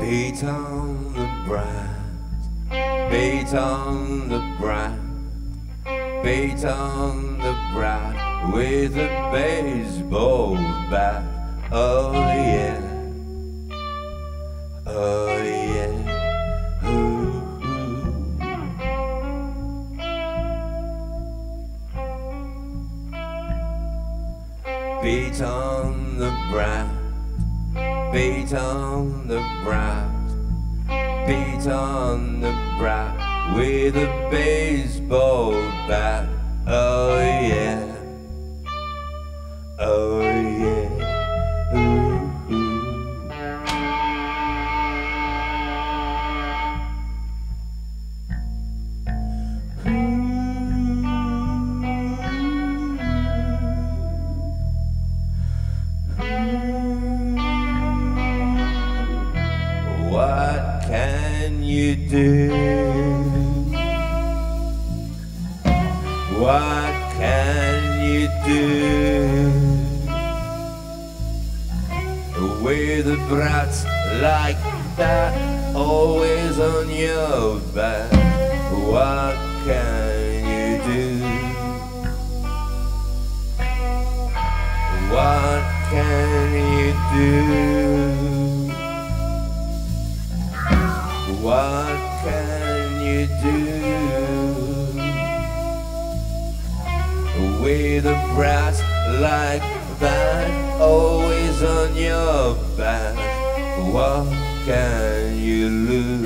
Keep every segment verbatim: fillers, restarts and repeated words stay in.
Beat on the brat, beat on the brat, beat on the brat with a baseball bat. Oh yeah, oh yeah, ooh, ooh. Beat on the brat, beat on the brat, beat on the brat with a baseball bat. Oh yeah, oh yeah, ooh, ooh. Ooh, ooh, ooh. What can you do? What can you do with a brat like that, always on your back? What can you do? What can you do? What can you do with a brat like that, always on your back? What can you lose?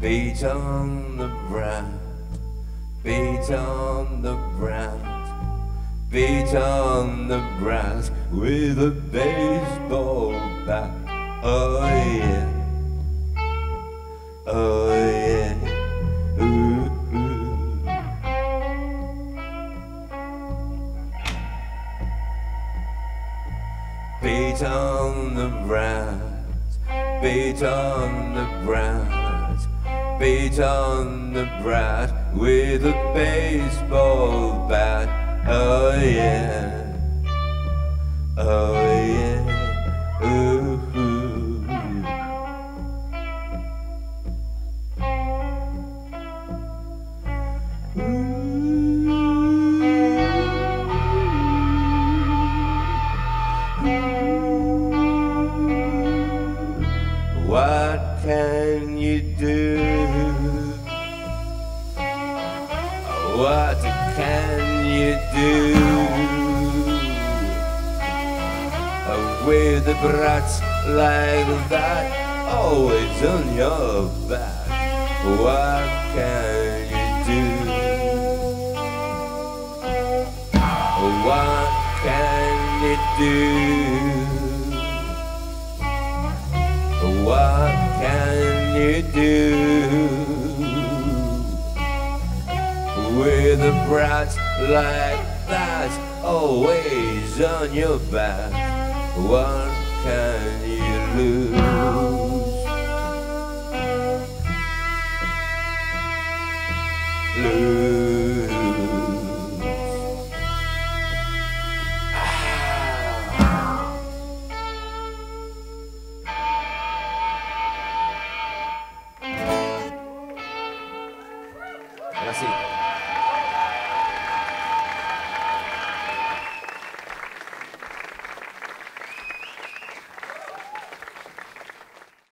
Beat on the brat, beat on the brat, beat on the brat with a baseball bat. Oh yeah, oh yeah, ooh, ooh. Beat on the brat, beat on the brat, beat on the brat with a baseball bat. Oh yeah, oh yeah, ooh, ooh. Ooh. What can you do? What can you do with the brats like that, always on your back? What can you do? What can you do? What can you do with a brat like that, always on your back? What can you lose? Lose.